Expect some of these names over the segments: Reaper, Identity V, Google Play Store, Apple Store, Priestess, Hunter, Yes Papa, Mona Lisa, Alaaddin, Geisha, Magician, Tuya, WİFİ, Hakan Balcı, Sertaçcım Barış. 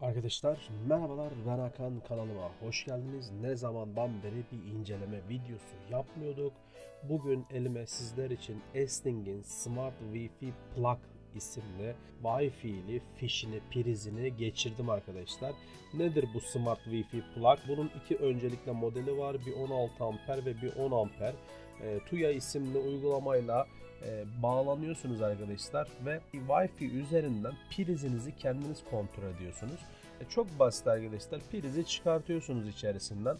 Arkadaşlar merhabalar, ben Hakan, kanalıma hoş geldiniz. Ne zamandan beri bir inceleme videosu yapmıyorduk. Bugün elime sizler için Esting'in Smart Wi-Fi Plug isimli Wi-Fi'li fişini, prizini geçirdim arkadaşlar. Nedir bu Smart Wi-Fi Plug? Bunun iki öncelikle modeli var. Bir 16 amper ve bir 10 amper. Tuya isimli uygulamayla bağlanıyorsunuz arkadaşlar ve Wi-Fi üzerinden prizinizi kendiniz kontrol ediyorsunuz. Çok basit arkadaşlar, prizi çıkartıyorsunuz içerisinden.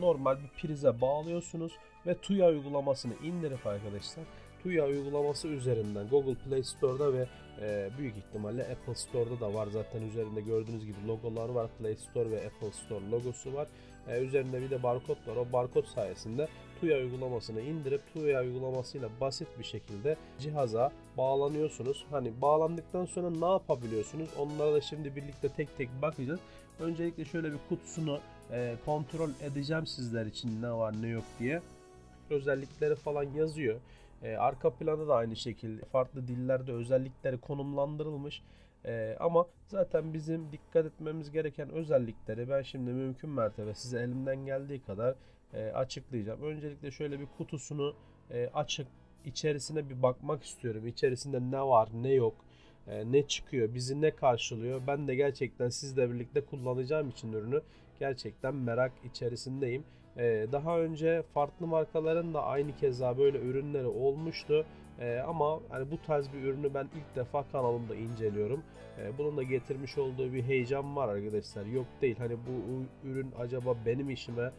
Normal bir prize bağlıyorsunuz ve Tuya uygulamasını indirip arkadaşlar, Tuya uygulaması üzerinden Google Play Store'da ve büyük ihtimalle Apple Store'da da var. Zaten üzerinde gördüğünüz gibi logolar var. Play Store ve Apple Store logosu var. Üzerinde bir de barkod var. O barkod sayesinde Tuya uygulamasını indirip Tuya uygulamasıyla basit bir şekilde cihaza bağlanıyorsunuz. Hani bağlandıktan sonra ne yapabiliyorsunuz? Onlara da şimdi birlikte tek tek bakacağız. Öncelikle şöyle bir kutusunu kontrol edeceğim sizler için, ne var ne yok diye. Özellikleri falan yazıyor. Arka planda da aynı şekilde farklı dillerde özellikleri konumlandırılmış. Ama zaten bizim dikkat etmemiz gereken özellikleri ben şimdi mümkün mertebe size elimden geldiği kadar açıklayacağım. Öncelikle şöyle bir kutusunu açıp içerisine bir bakmak istiyorum. İçerisinde ne var ne yok, ne çıkıyor, bizi ne karşılıyor. Ben de gerçekten sizle birlikte kullanacağım için ürünü gerçekten merak içerisindeyim. Daha önce farklı markaların da aynı keza böyle ürünleri olmuştu. Ama hani bu tarz bir ürünü ben ilk defa kanalımda inceliyorum. Bunun da getirmiş olduğu bir heyecan var arkadaşlar. Yok değil, hani bu ürün acaba benim işime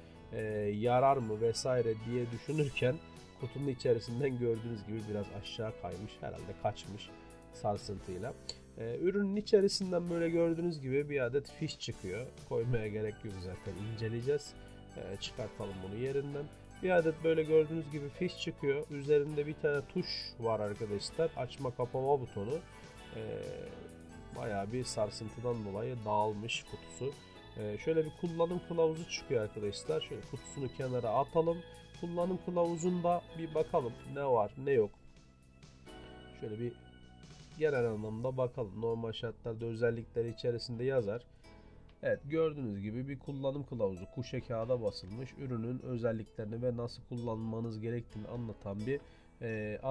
yarar mı vesaire diye düşünürken kutunun içerisinden gördüğünüz gibi biraz aşağı kaymış, herhalde kaçmış sarsıntıyla. Ürünün içerisinden böyle gördüğünüz gibi bir adet fiş çıkıyor. Koymaya gerek yok, zaten inceleyeceğiz. Çıkartalım bunu yerinden. Bir adet böyle gördüğünüz gibi fiş çıkıyor. Üzerinde bir tane tuş var arkadaşlar. Açma kapama butonu. Bayağı bir sarsıntıdan dolayı dağılmış kutusu. Şöyle bir kullanım kılavuzu çıkıyor arkadaşlar. Şöyle kutusunu kenara atalım. Kullanım kılavuzunda bir bakalım ne var ne yok. Şöyle bir genel anlamda bakalım. Normal şartlarda özellikleri içerisinde yazar. Evet, gördüğünüz gibi bir kullanım kılavuzu, kuşe kağıda basılmış, ürünün özelliklerini ve nasıl kullanmanız gerektiğini anlatan bir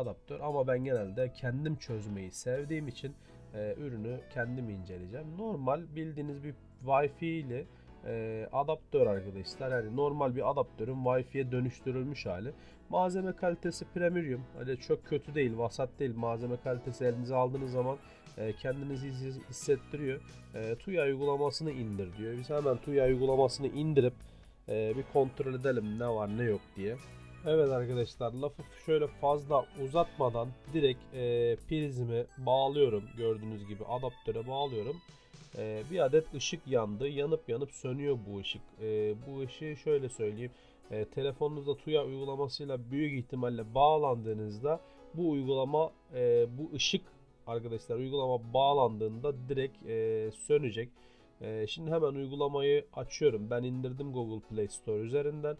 adaptör. Ama ben genelde kendim çözmeyi sevdiğim için ürünü kendim inceleyeceğim. Normal bildiğiniz bir Wi-Fi'li adaptör arkadaşlar. Yani normal bir adaptörün Wi-Fi'ye dönüştürülmüş hali. Malzeme kalitesi premium. Hani çok kötü değil, vasat değil. Malzeme kalitesi elinize aldığınız zaman kendinizi hissettiriyor. Tuya uygulamasını indir diyor. Biz hemen Tuya uygulamasını indirip bir kontrol edelim ne var ne yok diye. Evet arkadaşlar, lafı şöyle fazla uzatmadan direkt prizimi bağlıyorum. Gördüğünüz gibi adaptöre bağlıyorum. Bir adet ışık yandı. Yanıp sönüyor bu ışık. Bu ışığı şöyle söyleyeyim. Telefonunuzda Tuya uygulamasıyla büyük ihtimalle bağlandığınızda bu uygulama, bu ışık arkadaşlar uygulama bağlandığında direkt sönecek. Şimdi hemen uygulamayı açıyorum. Ben indirdim Google Play Store üzerinden.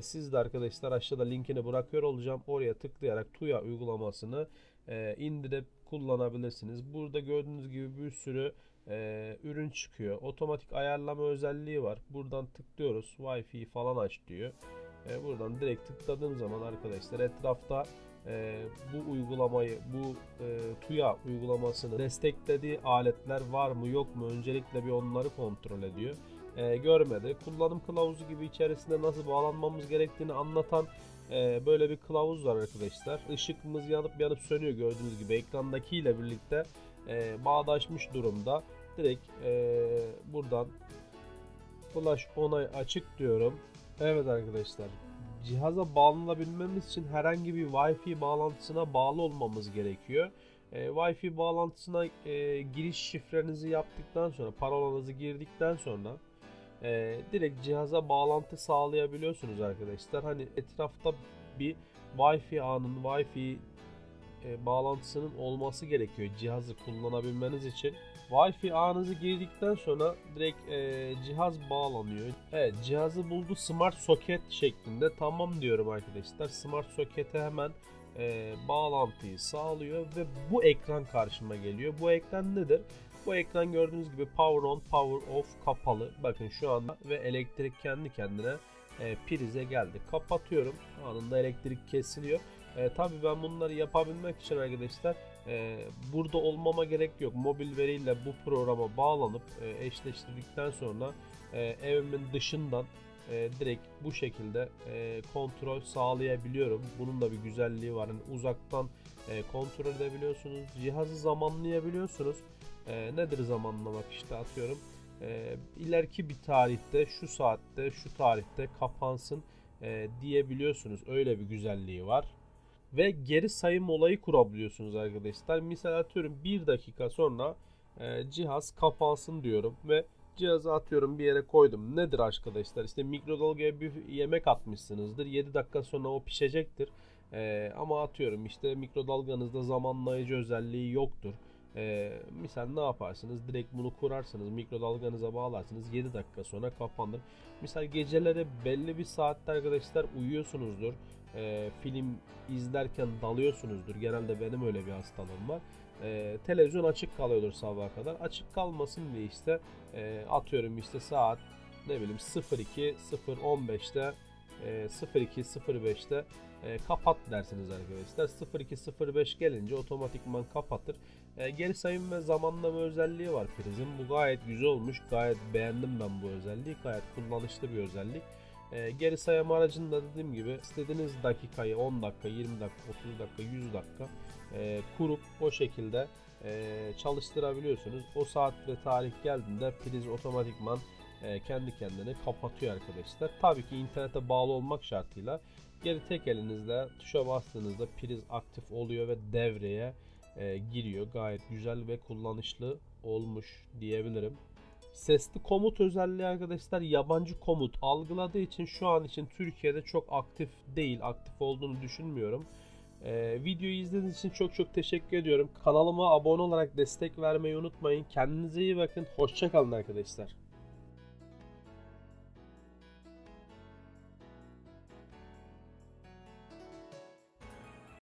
Siz de arkadaşlar aşağıda linkini bırakıyor olacağım. Oraya tıklayarak Tuya uygulamasını indirip kullanabilirsiniz. Burada gördüğünüz gibi bir sürü ürün çıkıyor. Otomatik ayarlama özelliği var. Buradan tıklıyoruz. Wi-Fi falan aç diyor. Buradan direkt tıkladığım zaman arkadaşlar etrafta bu uygulamayı, bu Tuya uygulamasını desteklediği aletler var mı yok mu? Öncelikle bir onları kontrol ediyor. Görmedi. Kullanım kılavuzu gibi içerisinde nasıl bağlanmamız gerektiğini anlatan böyle bir kılavuz var arkadaşlar. Işığımız yanıp sönüyor gördüğünüz gibi. Ekrandakiyle birlikte bağdaşmış durumda. Direkt buradan flash onay açık diyorum. Evet arkadaşlar, cihaza bağlanabilmemiz için herhangi bir Wi-Fi bağlantısına bağlı olmamız gerekiyor. Wi-Fi bağlantısına giriş şifrenizi yaptıktan sonra, parolanızı girdikten sonra direkt cihaza bağlantı sağlayabiliyorsunuz arkadaşlar. Hani etrafta bir Wi-Fi ağının, Wi-Fi bağlantısının olması gerekiyor cihazı kullanabilmeniz için. Wi-Fi ağınızı girdikten sonra direkt cihaz bağlanıyor. Evet, cihazı buldu, smart soket şeklinde. Tamam diyorum arkadaşlar. Smart sokete hemen bağlantıyı sağlıyor ve bu ekran karşıma geliyor. Bu ekran nedir? Bu ekran gördüğünüz gibi power on, power off kapalı. Bakın şu anda ve elektrik kendi kendine prize geldi. Kapatıyorum. Anında elektrik kesiliyor. Tabii ben bunları yapabilmek için arkadaşlar burada olmama gerek yok. Mobil veriyle bu programa bağlanıp eşleştirdikten sonra evimin dışından direkt bu şekilde kontrol sağlayabiliyorum. Bunun da bir güzelliği var. Yani uzaktan kontrol edebiliyorsunuz. Cihazı zamanlayabiliyorsunuz. Nedir zamanlamak işte, atıyorum. İleriki bir tarihte, şu saatte, şu tarihte kapansın diyebiliyorsunuz. Öyle bir güzelliği var. Ve geri sayım olayı kurabiliyorsunuz arkadaşlar. Misal atıyorum 1 dakika sonra cihaz kapansın diyorum ve cihazı atıyorum bir yere koydum. Nedir arkadaşlar? İşte mikrodalgaya bir yemek atmışsınızdır. 7 dakika sonra o pişecektir. Ama atıyorum işte mikrodalganızda zamanlayıcı özelliği yoktur. Misal ne yaparsınız? Direkt bunu kurarsınız. Mikrodalganıza bağlarsınız. 7 dakika sonra kapanır. Misal geceleri belli bir saatte arkadaşlar uyuyorsunuzdur. Film izlerken dalıyorsunuzdur. Genelde benim öyle bir hastalığım var. Televizyon açık kalıyordur sabaha kadar. Açık kalmasın diye işte atıyorum işte saat ne bileyim 02.00-15'te 02.05'te kapat dersiniz arkadaşlar. 02.05 gelince otomatikman kapatır. Geri sayım ve zamanlama özelliği var prizin. Bu gayet güzel olmuş. Gayet beğendim ben bu özelliği. Gayet kullanışlı bir özellik. Geri sayım aracında dediğim gibi istediğiniz dakikayı 10 dakika, 20 dakika, 30 dakika, 100 dakika kurup o şekilde çalıştırabiliyorsunuz. O saat ve tarih geldiğinde priz otomatikman kendi kendine kapatıyor arkadaşlar. Tabii ki internete bağlı olmak şartıyla geri tek elinizle tuşa bastığınızda priz aktif oluyor ve devreye giriyor. Gayet güzel ve kullanışlı olmuş diyebilirim. Sesli komut özelliği arkadaşlar yabancı komut algıladığı için şu an için Türkiye'de çok aktif değil. Aktif olduğunu düşünmüyorum. Videoyu izlediğiniz için çok çok teşekkür ediyorum. Kanalıma abone olarak destek vermeyi unutmayın. Kendinize iyi bakın. Hoşça kalın arkadaşlar.